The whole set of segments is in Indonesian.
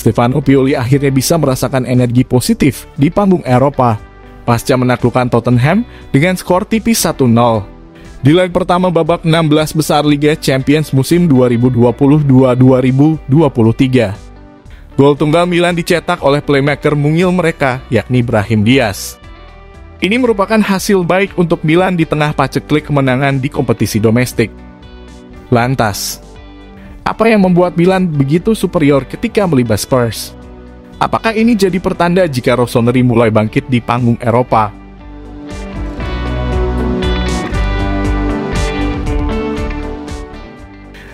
Stefano Pioli akhirnya bisa merasakan energi positif di panggung Eropa pasca menaklukkan Tottenham dengan skor tipis 1-0. Di leg pertama babak 16 besar Liga Champions musim 2022-2023. Gol tunggal Milan dicetak oleh playmaker mungil mereka, yakni Brahim Diaz. Ini merupakan hasil baik untuk Milan di tengah paceklik kemenangan di kompetisi domestik. Lantas, apa yang membuat Milan begitu superior ketika melibas Spurs? Apakah ini jadi pertanda jika Rossoneri mulai bangkit di panggung Eropa?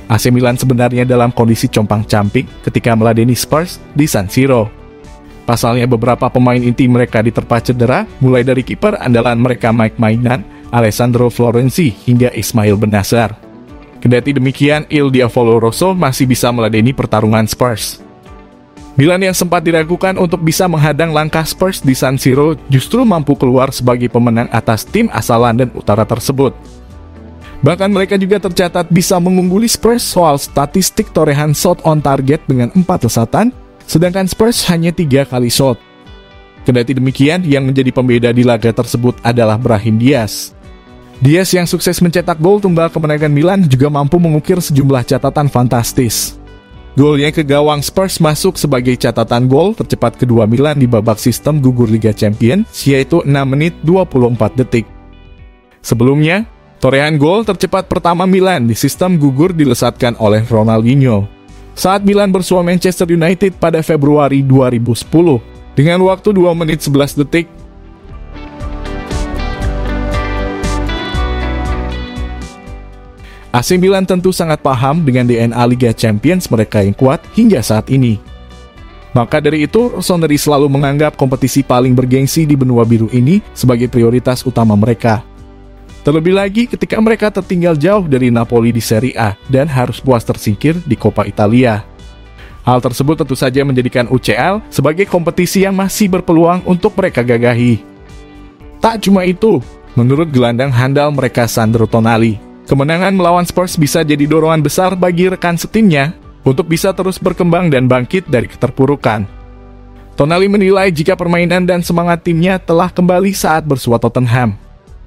AC Milan sebenarnya dalam kondisi compang-camping ketika meladeni Spurs di San Siro. Pasalnya beberapa pemain inti mereka diterpa cedera, mulai dari kiper andalan mereka Mike Maignan, Alessandro Florenzi, hingga Ismail Bennacer. Kendati demikian, Il Diavolo Rosso masih bisa meladeni pertarungan Spurs. Milan yang sempat diragukan untuk bisa menghadang langkah Spurs di San Siro justru mampu keluar sebagai pemenang atas tim asal London Utara tersebut. Bahkan mereka juga tercatat bisa mengungguli Spurs soal statistik torehan shot on target dengan 4 lesatan, sedangkan Spurs hanya 3 kali shot. Kendati demikian, yang menjadi pembeda di laga tersebut adalah Brahim Diaz. Diaz yang sukses mencetak gol tunggal kemenangan Milan juga mampu mengukir sejumlah catatan fantastis. Golnya ke gawang Spurs masuk sebagai catatan gol tercepat kedua Milan di babak sistem gugur Liga Champions, yaitu 6 menit 24 detik. Sebelumnya, torehan gol tercepat pertama Milan di sistem gugur dilesatkan oleh Ronaldinho saat Milan bersua Manchester United pada Februari 2010 dengan waktu 2 menit 11 detik. AC Milan tentu sangat paham dengan DNA Liga Champions mereka yang kuat hingga saat ini. Maka dari itu, Rossoneri selalu menganggap kompetisi paling bergengsi di benua biru ini sebagai prioritas utama mereka. Terlebih lagi ketika mereka tertinggal jauh dari Napoli di Serie A dan harus puas tersingkir di Coppa Italia. Hal tersebut tentu saja menjadikan UCL sebagai kompetisi yang masih berpeluang untuk mereka gagahi. Tak cuma itu, menurut gelandang handal mereka Sandro Tonali, kemenangan melawan Spurs bisa jadi dorongan besar bagi rekan setimnya untuk bisa terus berkembang dan bangkit dari keterpurukan. Tonali menilai jika permainan dan semangat timnya telah kembali saat bersua Tottenham.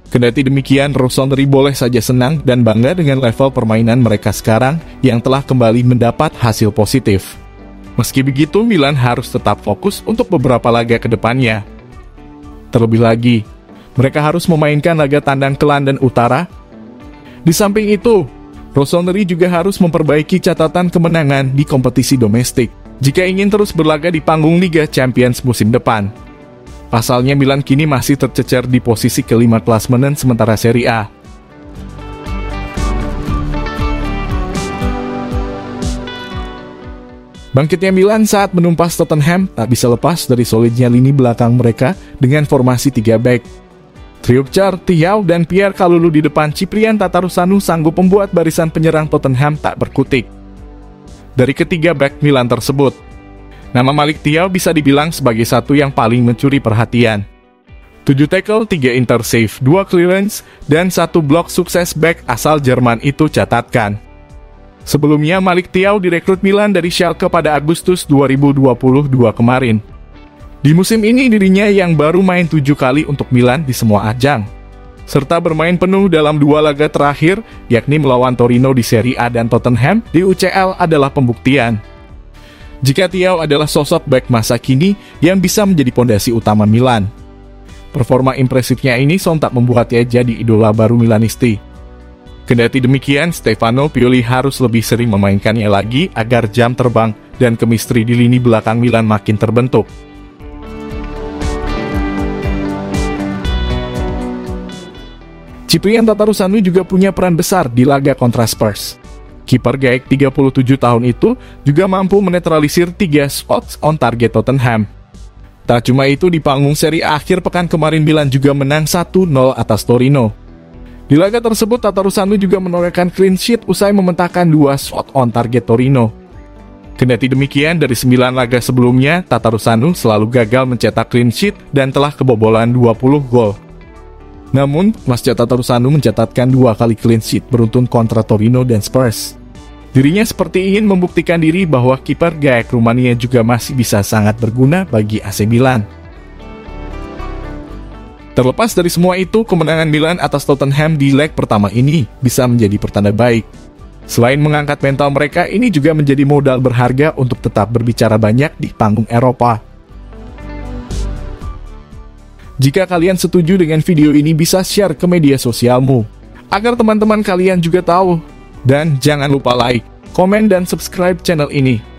Kendati demikian, Rossoneri boleh saja senang dan bangga dengan level permainan mereka sekarang yang telah kembali mendapat hasil positif. Meski begitu, Milan harus tetap fokus untuk beberapa laga ke depannya. Terlebih lagi, mereka harus memainkan laga tandang ke London Utara. Di samping itu, Rossoneri juga harus memperbaiki catatan kemenangan di kompetisi domestik jika ingin terus berlaga di panggung Liga Champions musim depan. Pasalnya Milan kini masih tercecer di posisi kelima klasemen sementara Serie A. Bangkitnya Milan saat menumpas Tottenham tak bisa lepas dari solidnya lini belakang mereka dengan formasi 3 back. Trippier, Thiaw, dan Pierre Kalulu di depan Ciprian Tatarusanu sanggup membuat barisan penyerang Tottenham tak berkutik. Dari ketiga back Milan tersebut, nama Malick Thiaw bisa dibilang sebagai satu yang paling mencuri perhatian. 7 tackle, 3 intercept, 2 clearance, dan 1 blok sukses back asal Jerman itu catatkan. Sebelumnya, Malick Thiaw direkrut Milan dari Schalke pada Agustus 2022 kemarin. Di musim ini dirinya yang baru main 7 kali untuk Milan di semua ajang, serta bermain penuh dalam 2 laga terakhir, yakni melawan Torino di Serie A dan Tottenham di UCL adalah pembuktian jika Thiaw adalah sosok back masa kini yang bisa menjadi pondasi utama Milan. Performa impresifnya ini sontak membuatnya jadi idola baru Milanisti. Kendati demikian, Stefano Pioli harus lebih sering memainkannya lagi agar jam terbang dan kemistri di lini belakang Milan makin terbentuk. Ciprian Tatarusanu juga punya peran besar di laga kontra Spurs. Kiper Gaek 37 tahun itu juga mampu menetralisir 3 shots on target Tottenham. Tak cuma itu, di panggung seri akhir pekan kemarin Milan juga menang 1-0 atas Torino. Di laga tersebut Tatarusanu juga menorehkan clean sheet usai mementahkan 2 shot on target Torino. Kendati demikian, dari 9 laga sebelumnya Tatarusanu selalu gagal mencetak clean sheet dan telah kebobolan 20 gol. Namun, Tatarusanu mencatatkan 2 kali clean sheet beruntun kontra Torino dan Spurs. Dirinya seperti ingin membuktikan diri bahwa kiper gaek Rumania juga masih bisa sangat berguna bagi AC Milan. Terlepas dari semua itu, kemenangan Milan atas Tottenham di leg pertama ini bisa menjadi pertanda baik. Selain mengangkat mental mereka, ini juga menjadi modal berharga untuk tetap berbicara banyak di panggung Eropa. Jika kalian setuju dengan video ini, bisa share ke media sosialmu, agar teman-teman kalian juga tahu. Dan jangan lupa like, komen, dan subscribe channel ini.